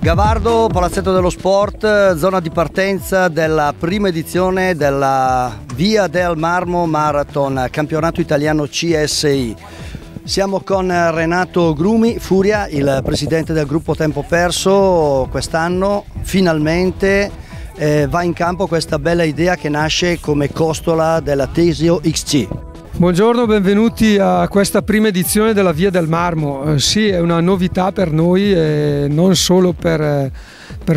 Gavardo, Palazzetto dello Sport, zona di partenza della prima edizione della Via del Marmo Marathon, campionato italiano CSI. Siamo con Renato Grumi, Furia, il presidente del gruppo Tempo Perso. Quest'anno finalmente va in campo questa bella idea che nasce come costola della Tesio XC. Buongiorno, benvenuti a questa prima edizione della Via del Marmo. Sì, è una novità per noi, non solo per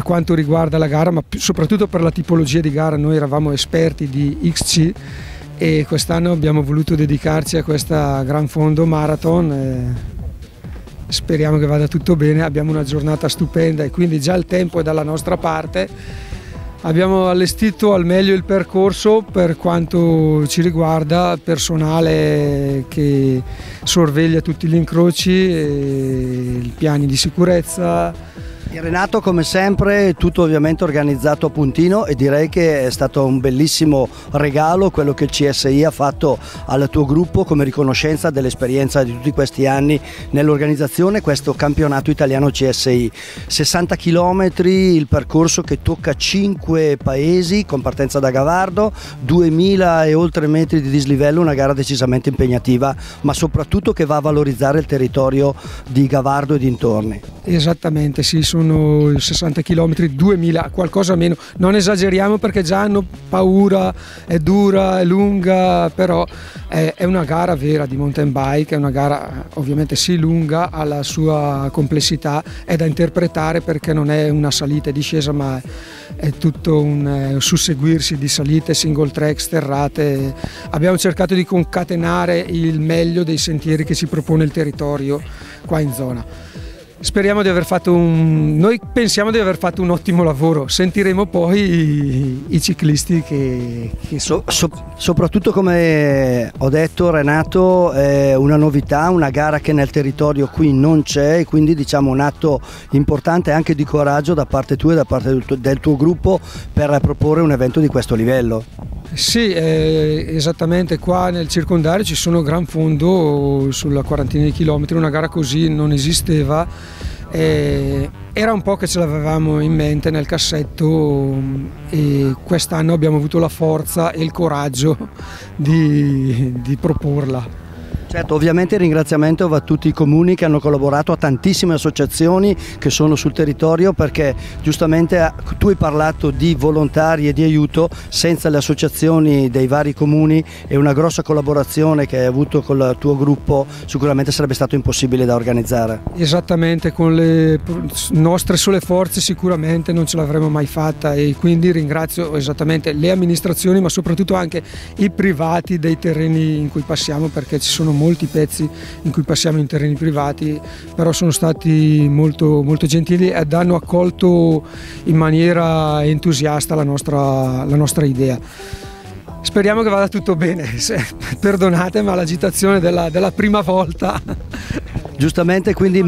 quanto riguarda la gara, ma soprattutto per la tipologia di gara. Noi eravamo esperti di XC e quest'anno abbiamo voluto dedicarci a questa Gran Fondo Marathon. Speriamo che vada tutto bene, abbiamo una giornata stupenda e quindi già il tempo è dalla nostra parte. Abbiamo allestito al meglio il percorso per quanto ci riguarda, personale che sorveglia tutti gli incroci, i piani di sicurezza. Renato, come sempre, tutto ovviamente organizzato a puntino, e direi che è stato un bellissimo regalo quello che il CSI ha fatto al tuo gruppo come riconoscenza dell'esperienza di tutti questi anni nell'organizzazione, questo campionato italiano CSI. 60 km il percorso che tocca 5 paesi con partenza da Gavardo, 2000 e oltre metri di dislivello, una gara decisamente impegnativa, ma soprattutto che va a valorizzare il territorio di Gavardo e dintorni. Esattamente, sì, sono 60 km, 2000, qualcosa meno, non esageriamo perché già hanno paura, è dura, è lunga, però è una gara vera di mountain bike, è una gara ovviamente sì lunga, ha la sua complessità, è da interpretare perché non è una salita e discesa, ma è tutto un susseguirsi di salite, single track, sterrate. Abbiamo cercato di concatenare il meglio dei sentieri che ci propone il territorio qua in zona. Speriamo di aver fatto noi pensiamo di aver fatto un ottimo lavoro, sentiremo poi i ciclisti che soprattutto, come ho detto Renato, è una novità, una gara che nel territorio qui non c'è, e quindi diciamo un atto importante anche di coraggio da parte tua e da parte del tuo gruppo per proporre un evento di questo livello. Sì, esattamente, qua nel circondario ci sono Gran Fondo sulla quarantina di chilometri, una gara così non esisteva, era un po' che ce l'avevamo in mente nel cassetto e quest'anno abbiamo avuto la forza e il coraggio di proporla. Certo, ovviamente il ringraziamento va a tutti i comuni che hanno collaborato, a tantissime associazioni che sono sul territorio, perché giustamente tu hai parlato di volontari e di aiuto. Senza le associazioni dei vari comuni e una grossa collaborazione che hai avuto con il tuo gruppo, sicuramente sarebbe stato impossibile da organizzare. Esattamente, con le nostre sole forze sicuramente non ce l'avremmo mai fatta, e quindi ringrazio esattamente le amministrazioni, ma soprattutto anche i privati dei terreni in cui passiamo, perché ci sono molti pezzi in cui passiamo in terreni privati, però sono stati molto, molto gentili ed hanno accolto in maniera entusiasta la nostra idea. Speriamo che vada tutto bene, perdonate ma l'agitazione della prima volta. Giustamente, quindi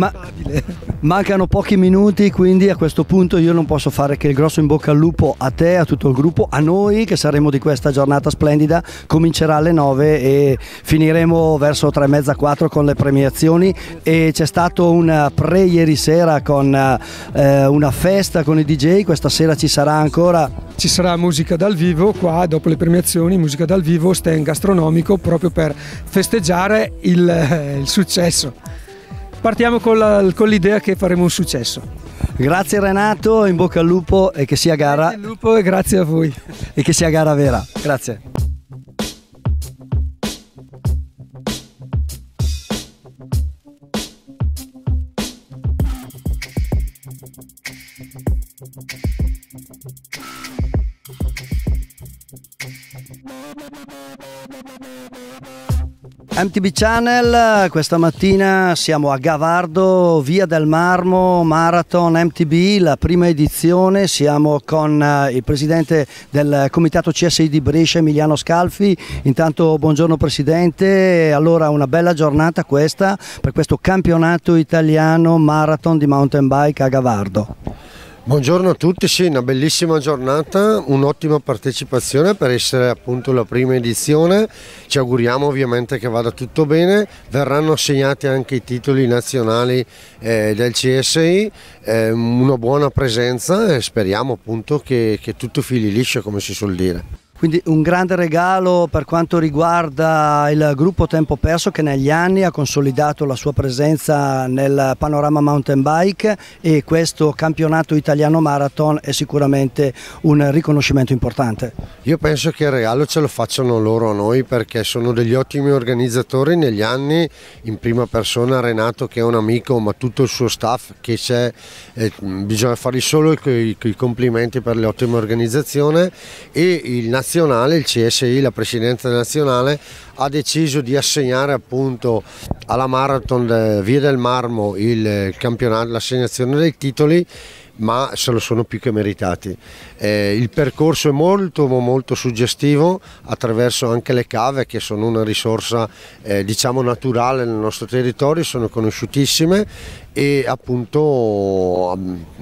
Mancano pochi minuti, quindi a questo punto io non posso fare che il grosso in bocca al lupo a te, a tutto il gruppo, a noi che saremo di questa giornata splendida. Comincerà alle 9 e finiremo verso 3:30-4 con le premiazioni, e c'è stato un pre ieri sera con una festa con i DJ. Questa sera ci sarà ancora? Ci sarà musica dal vivo qua dopo le premiazioni, musica dal vivo, stand gastronomico proprio per festeggiare il successo. Partiamo con l'idea che faremo un successo. Grazie Renato, in bocca al lupo e che sia gara. Grazie al lupo e grazie a voi. E che sia gara vera. Grazie. MTB Channel, questa mattina siamo a Gavardo, Via del Marmo Marathon MTB, la prima edizione. Siamo con il presidente del comitato CSI di Brescia, Emiliano Scalfi. Intanto buongiorno presidente. Allora, una bella giornata questa per questo campionato italiano marathon di mountain bike a Gavardo. Buongiorno a tutti, sì, una bellissima giornata, un'ottima partecipazione per essere appunto la prima edizione. Ci auguriamo ovviamente che vada tutto bene, verranno assegnati anche i titoli nazionali del CSI, una buona presenza e speriamo appunto che tutto fili liscio, come si suol dire. Quindi un grande regalo per quanto riguarda il gruppo Tempo Perso, che negli anni ha consolidato la sua presenza nel panorama mountain bike, e questo campionato italiano marathon è sicuramente un riconoscimento importante. Io penso che il regalo ce lo facciano loro a noi, perché sono degli ottimi organizzatori negli anni, in prima persona Renato che è un amico, ma tutto il suo staff che c'è, bisogna fargli solo i complimenti per l'ottima organizzazione. E il CSI, la presidenza nazionale, ha deciso di assegnare appunto alla Marathon Via del Marmo il campionato, l'assegnazione dei titoli, ma se lo sono più che meritati. Il percorso è molto suggestivo attraverso anche le cave, che sono una risorsa diciamo naturale nel nostro territorio, sono conosciutissime, e appunto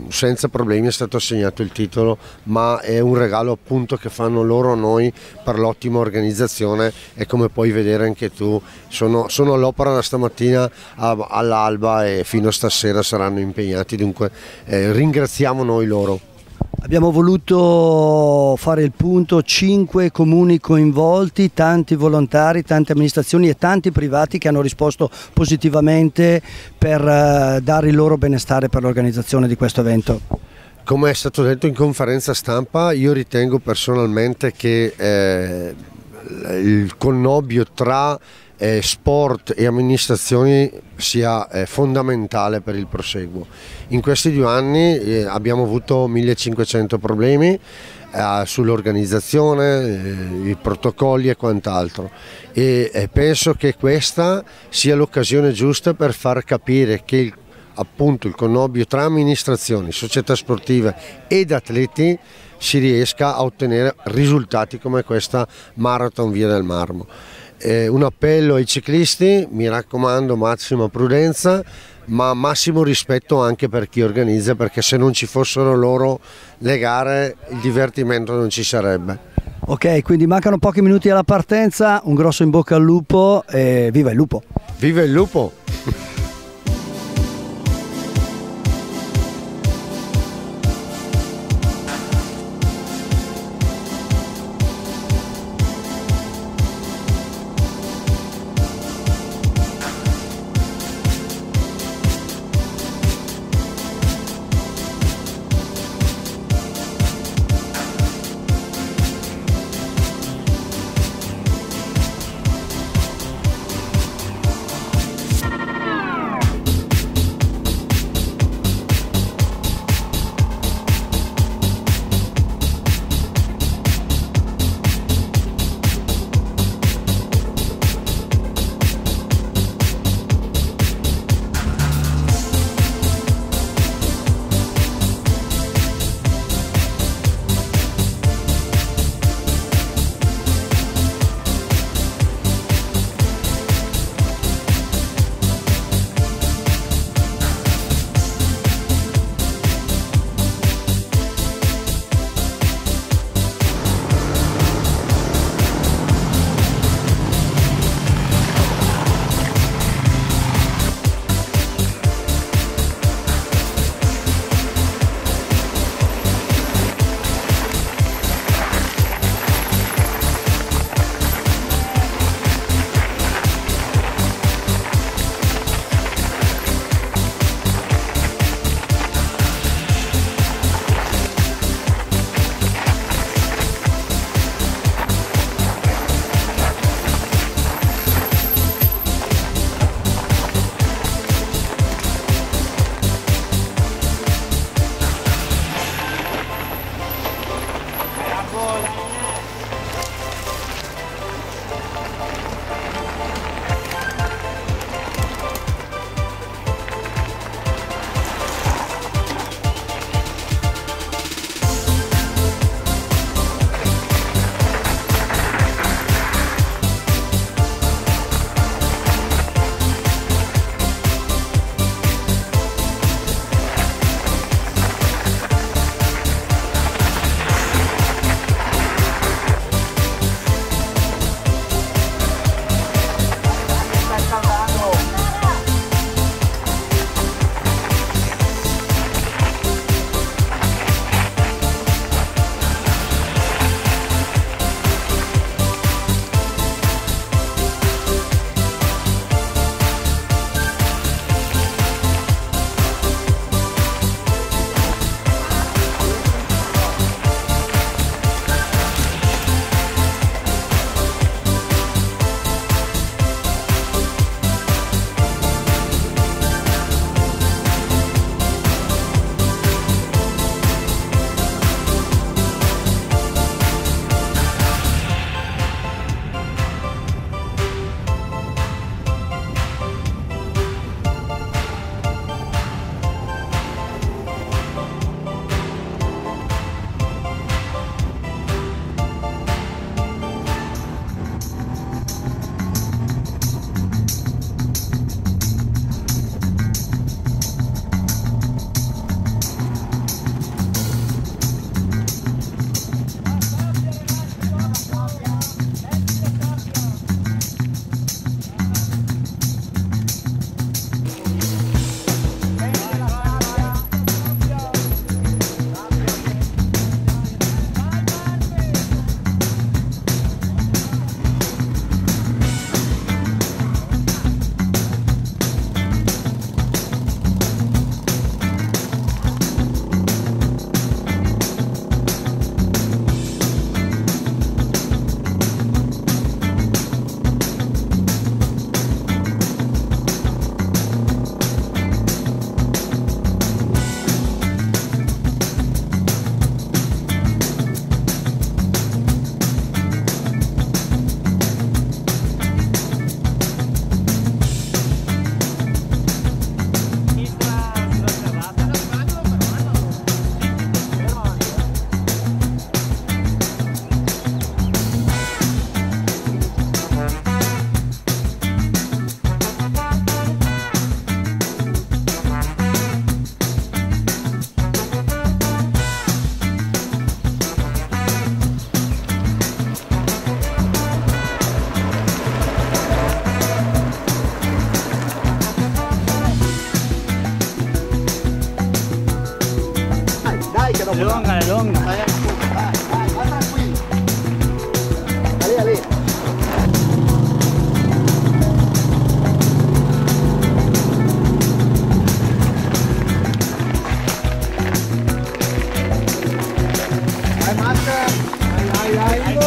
senza problemi è stato assegnato il titolo, ma è un regalo appunto che fanno loro a noi per l'ottima organizzazione. E come puoi vedere anche tu, sono all'opera da stamattina all'alba e fino a stasera saranno impegnati, dunque ringraziamo noi loro. Abbiamo voluto fare il punto, 5 comuni coinvolti, tanti volontari, tante amministrazioni e tanti privati che hanno risposto positivamente per dare il loro benestare per l'organizzazione di questo evento. Come è stato detto in conferenza stampa, io ritengo personalmente che il connubio tra sport e amministrazioni sia fondamentale per il proseguo. In questi 2 anni abbiamo avuto 1500 problemi sull'organizzazione, i protocolli e quant'altro, e penso che questa sia l'occasione giusta per far capire che appunto il connubio tra amministrazioni, società sportive ed atleti si riesca a ottenere risultati come questa Marathon Via del Marmo. Un appello ai ciclisti: mi raccomando, massima prudenza, ma massimo rispetto anche per chi organizza, perché se non ci fossero loro le gare il divertimento non ci sarebbe. Ok, quindi mancano pochi minuti alla partenza, un grosso in bocca al lupo e viva il lupo! Viva il lupo! Madonna. Vai, vai, vai tranquillo. Allì, allì. Vai Marta. Vai, vai, vai.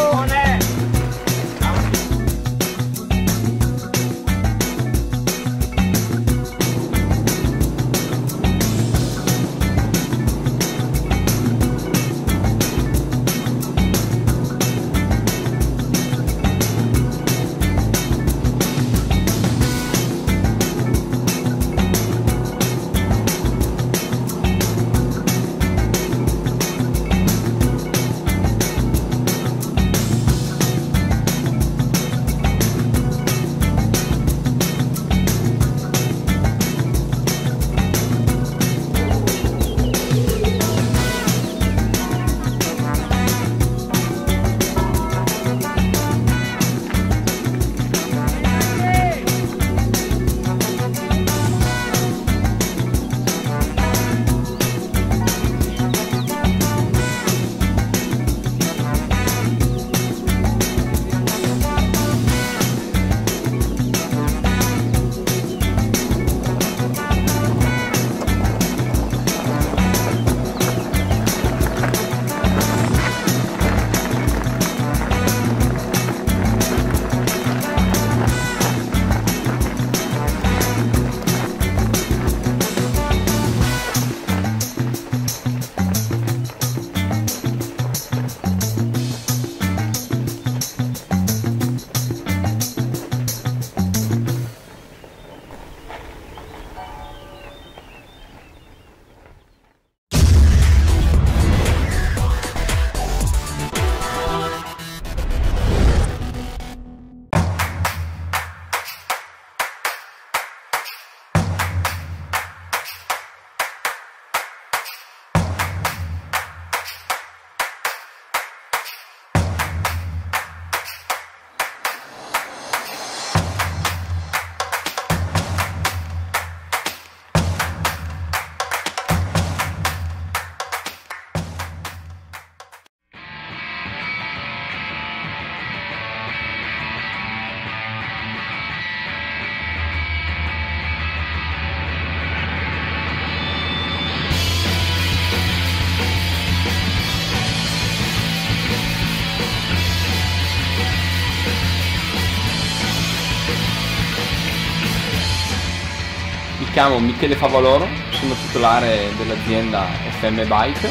Mi chiamo Michele Favaloro, sono titolare dell'azienda FM Bike,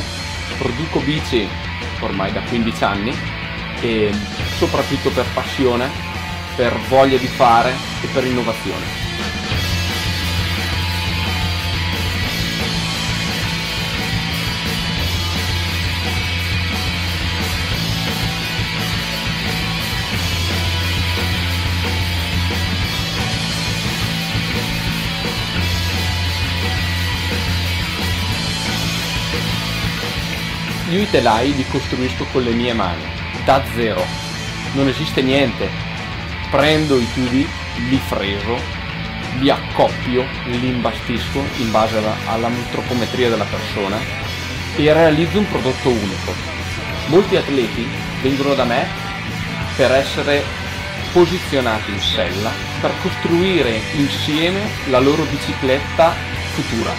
produco bici ormai da 15 anni e soprattutto per passione, per voglia di fare e per innovazione. Io i telai li costruisco con le mie mani, da zero, non esiste niente, prendo i tubi, li freso, li accoppio, li imbastisco in base alla antropometria della persona e realizzo un prodotto unico. Molti atleti vengono da me per essere posizionati in sella, per costruire insieme la loro bicicletta futura.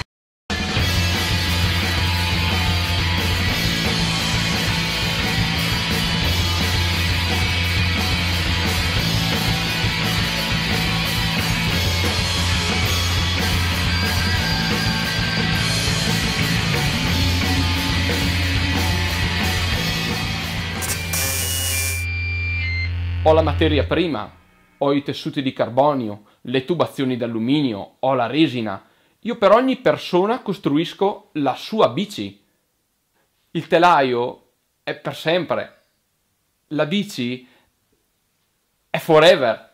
Ho la materia prima, ho i tessuti di carbonio, le tubazioni d'alluminio, ho la resina. Io per ogni persona costruisco la sua bici. Il telaio è per sempre. La bici è forever.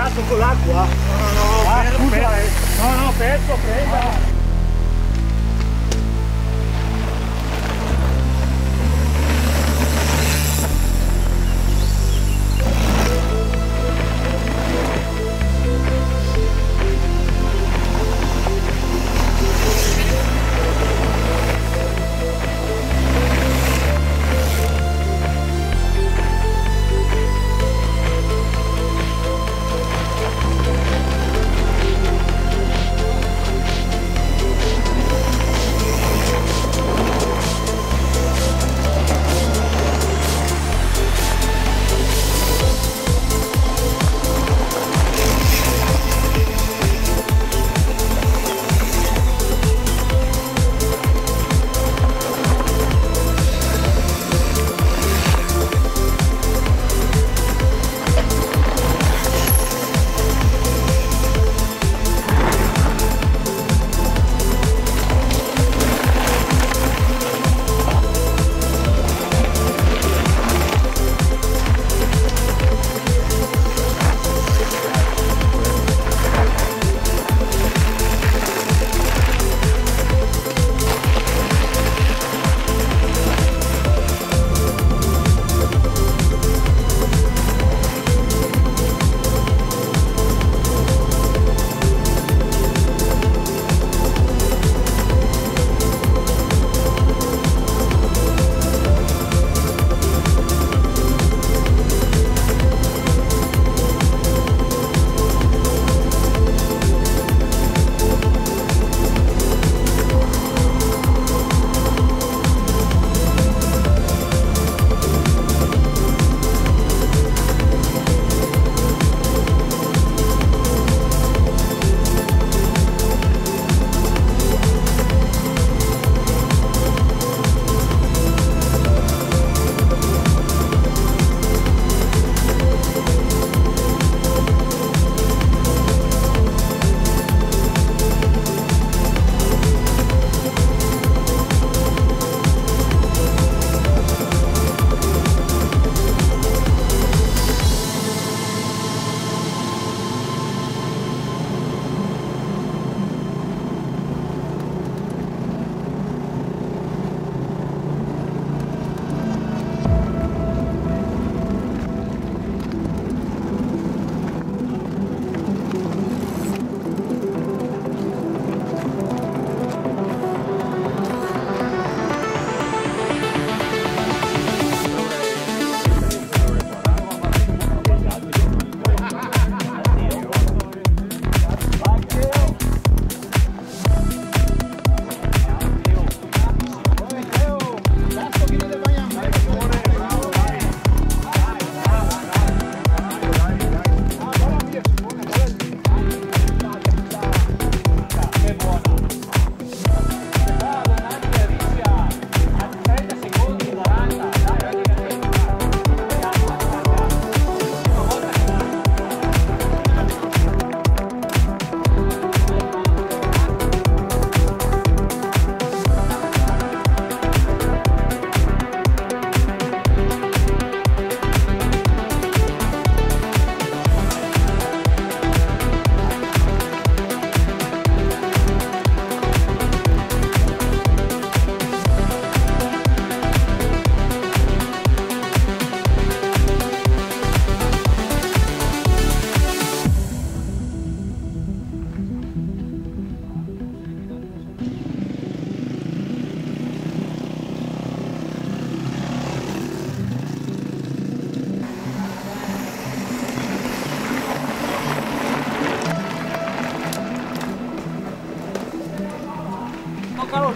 cazzo con l'acqua? No, perso, presa. Ah.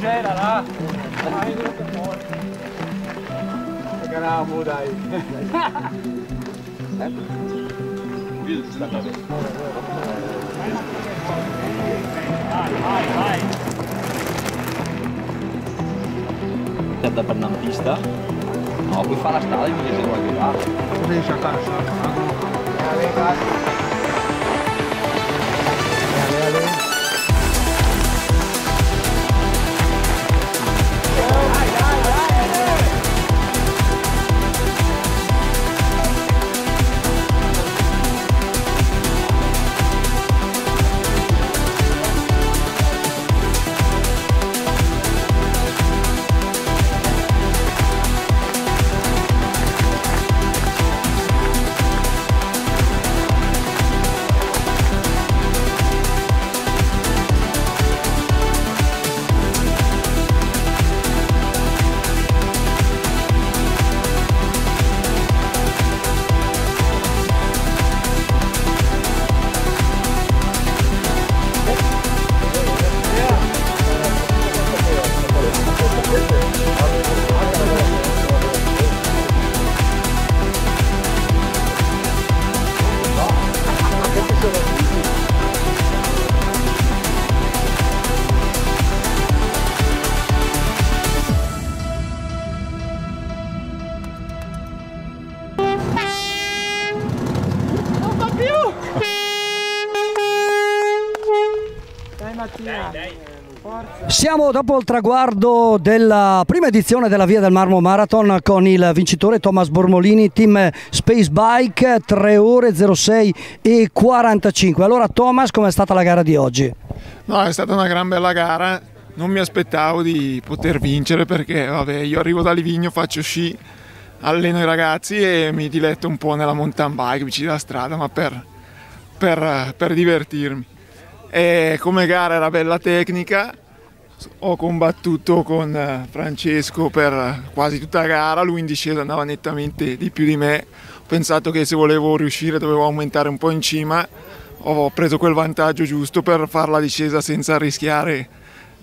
C'era là, dai, bravo, dai. Vai. Tenta per una pista. No, puoi fare la strada e mi dice qualche parte. Cosa dice a casa? Siamo dopo il traguardo della prima edizione della Via del Marmo Marathon con il vincitore Thomas Bormolini, team Space Bike, 3 ore 06 e 45. Allora Thomas, com'è stata la gara di oggi? No, è stata una gran bella gara, non mi aspettavo di poter vincere perché vabbè, io arrivo da Livigno, faccio sci, alleno i ragazzi e mi diletto un po' nella mountain bike, bici da strada, ma per divertirmi. E come gara era bella tecnica, ho combattuto con Francesco per quasi tutta la gara, lui in discesa andava nettamente di più di me, ho pensato che se volevo riuscire dovevo aumentare un po' in cima, ho preso quel vantaggio giusto per fare la discesa senza rischiare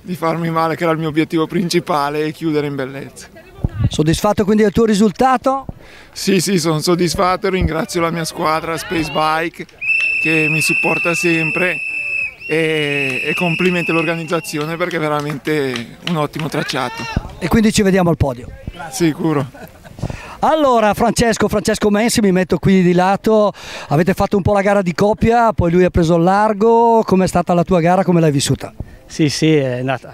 di farmi male, che era il mio obiettivo principale, e chiudere in bellezza. Soddisfatto quindi del tuo risultato? Sì, sono soddisfatto e ringrazio la mia squadra Space Bike che mi supporta sempre e complimenti all'organizzazione perché è veramente un ottimo tracciato. E quindi ci vediamo al podio? Grazie. Sicuro. Allora Francesco Messi, mi metto qui di lato, avete fatto un po' la gara di coppia, poi lui ha preso il largo, com'è stata la tua gara, come l'hai vissuta? Sì,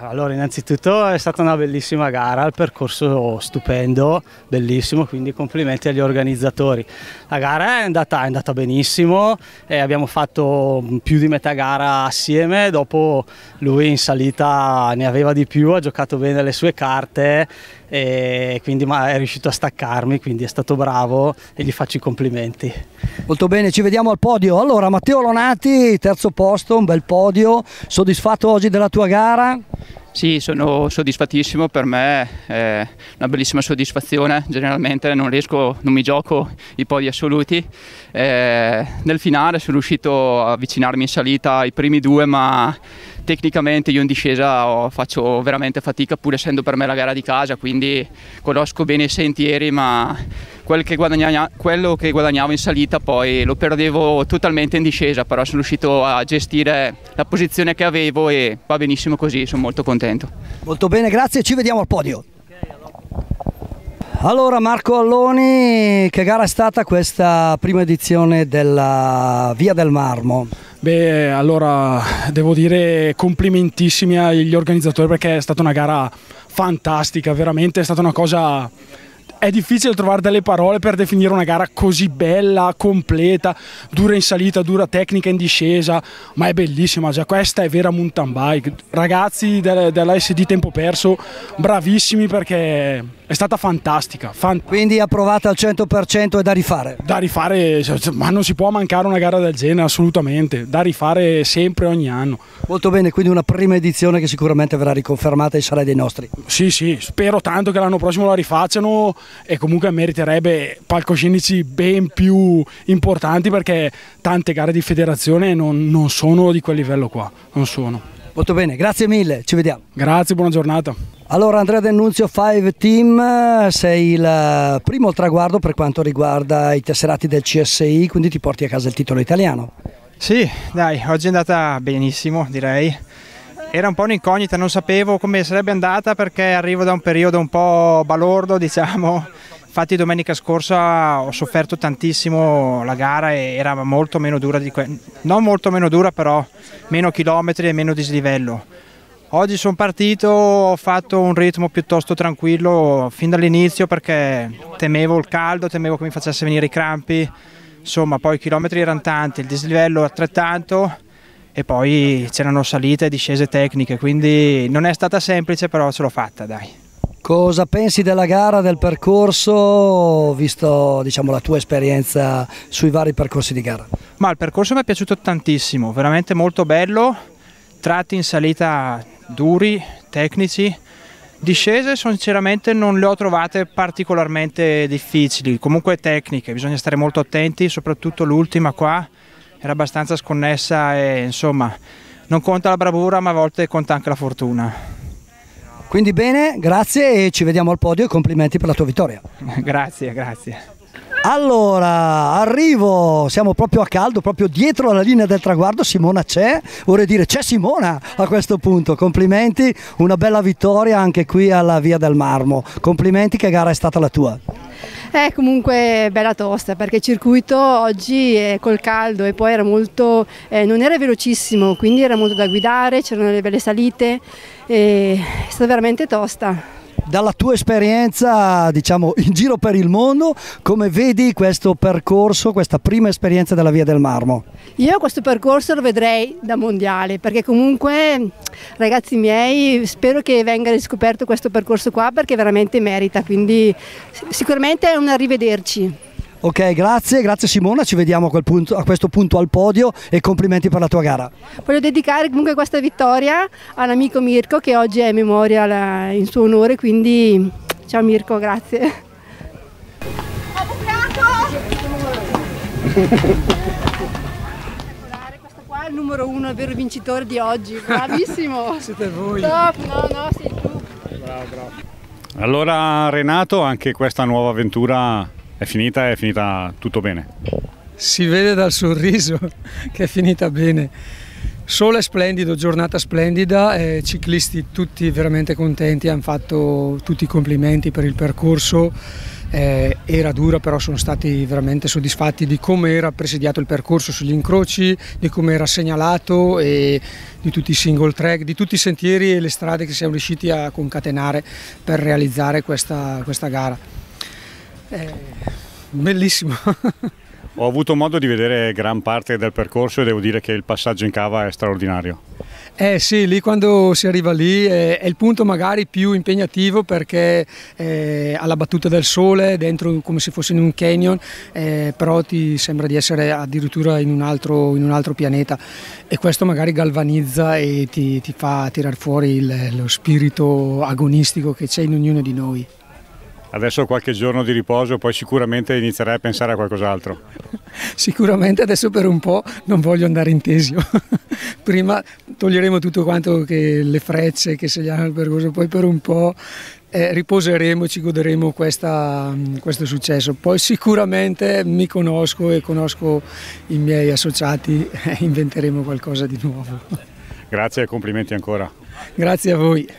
allora innanzitutto è stata una bellissima gara, il percorso stupendo, bellissimo, quindi complimenti agli organizzatori. La gara è andata benissimo, abbiamo fatto più di metà gara assieme, dopo lui in salita ne aveva di più, ha giocato bene le sue carte e quindi è riuscito a staccarmi, quindi è stato bravo e gli faccio i complimenti. Molto bene, ci vediamo al podio. Allora Matteo Lonati, terzo posto, un bel podio, soddisfatto oggi della tua gara? Sì, sono soddisfattissimo, per me è una bellissima soddisfazione, generalmente non mi gioco i podi assoluti. Nel finale sono riuscito a avvicinarmi in salita ai primi due, ma tecnicamente io in discesa faccio veramente fatica, pur essendo per me la gara di casa, quindi conosco bene i sentieri, ma quello che guadagnavo in salita poi lo perdevo totalmente in discesa, però sono riuscito a gestire la posizione che avevo e va benissimo così, sono molto contento. Molto bene, grazie, ci vediamo al podio. Allora Marco Alloni, che gara è stata questa prima edizione della Via del Marmo? Beh, allora devo dire complimentissimi agli organizzatori perché è stata una gara fantastica, veramente è stata una cosa... È difficile trovare delle parole per definire una gara così bella, completa, dura in salita, dura tecnica in discesa, ma è bellissima, già questa è vera mountain bike. Ragazzi dell'ASD Tempo Perso, bravissimi perché è stata fantastica. Quindi approvata al 100% e da rifare? Da rifare, ma non si può mancare una gara del genere, assolutamente, da rifare sempre, ogni anno. Molto bene, quindi una prima edizione che sicuramente verrà riconfermata e sarà dei nostri. Sì, spero tanto che l'anno prossimo la rifacciano e comunque meriterebbe palcoscenici ben più importanti perché tante gare di federazione non sono di quel livello qua, non sono. Molto bene, grazie mille, ci vediamo. Grazie, buona giornata. Allora Andrea D'Annunzio, Five Team, sei il primo al traguardo per quanto riguarda i tesserati del CSI, quindi ti porti a casa il titolo italiano. Sì, dai, oggi è andata benissimo, direi. Era un po' un'incognita, non sapevo come sarebbe andata perché arrivo da un periodo un po' balordo, diciamo. Infatti domenica scorsa ho sofferto tantissimo la gara e era molto meno dura, non molto meno dura però, meno chilometri e meno dislivello. Oggi sono partito, ho fatto un ritmo piuttosto tranquillo fin dall'inizio perché temevo il caldo, temevo che mi facesse venire i crampi, insomma poi i chilometri erano tanti, il dislivello altrettanto e poi c'erano salite e discese tecniche, quindi non è stata semplice però ce l'ho fatta, dai. Cosa pensi della gara, del percorso, visto diciamo, la tua esperienza sui vari percorsi di gara? Ma il percorso mi è piaciuto tantissimo, veramente molto bello, tratti in salita duri, tecnici, discese sinceramente non le ho trovate particolarmente difficili, comunque tecniche, bisogna stare molto attenti, soprattutto l'ultima qua era abbastanza sconnessa e insomma non conta la bravura ma a volte conta anche la fortuna. Quindi bene, grazie e ci vediamo al podio e complimenti per la tua vittoria. Grazie. Allora, arrivo, siamo proprio a caldo, proprio dietro alla linea del traguardo, Simona c'è, vorrei dire c'è Simona a questo punto, complimenti, una bella vittoria anche qui alla Via del Marmo, complimenti, che gara è stata la tua? È comunque bella tosta perché il circuito oggi è col caldo e poi era molto, non era velocissimo, quindi era molto da guidare, c'erano le belle salite, è stata veramente tosta. Dalla tua esperienza, diciamo, in giro per il mondo, come vedi questo percorso, questa prima esperienza della Via del Marmo? Io questo percorso lo vedrei da mondiale, perché comunque, ragazzi miei, spero che venga riscoperto questo percorso qua perché veramente merita, quindi sicuramente è un arrivederci. Ok, grazie, grazie Simona, ci vediamo a questo punto al podio e complimenti per la tua gara. Voglio dedicare comunque questa vittoria all'amico Mirko che oggi è in memoria in suo onore, quindi ciao Mirko, grazie. Ho bucato! Questo qua è il numero uno, il vero vincitore di oggi, bravissimo! Siete voi! Top, no, sei tu! Bravo, bravo! Allora Renato, anche questa nuova avventura è finita tutto bene. Si vede dal sorriso che è finita bene. Sole splendido, giornata splendida, ciclisti tutti veramente contenti, hanno fatto tutti i complimenti per il percorso. Era dura, però sono stati veramente soddisfatti di come era presidiato il percorso sugli incroci, di come era segnalato e di tutti i single track, di tutti i sentieri e le strade che siamo riusciti a concatenare per realizzare questa gara. Bellissimo. Ho avuto modo di vedere gran parte del percorso e devo dire che il passaggio in cava è straordinario. Sì, lì quando si arriva lì è il punto magari più impegnativo perché alla battuta del sole, dentro come se fosse in un canyon, però ti sembra di essere addirittura in un altro pianeta e questo magari galvanizza e ti fa tirar fuori lo spirito agonistico che c'è in ognuno di noi. Adesso qualche giorno di riposo, poi sicuramente inizierai a pensare a qualcos'altro. Sicuramente adesso per un po' non voglio andare in Tesio. Prima toglieremo tutto quanto che le frecce che segnalano il percorso, poi per un po' riposeremo e ci goderemo questo successo. Poi sicuramente mi conosco e conosco i miei associati e inventeremo qualcosa di nuovo. Grazie e complimenti ancora. Grazie a voi.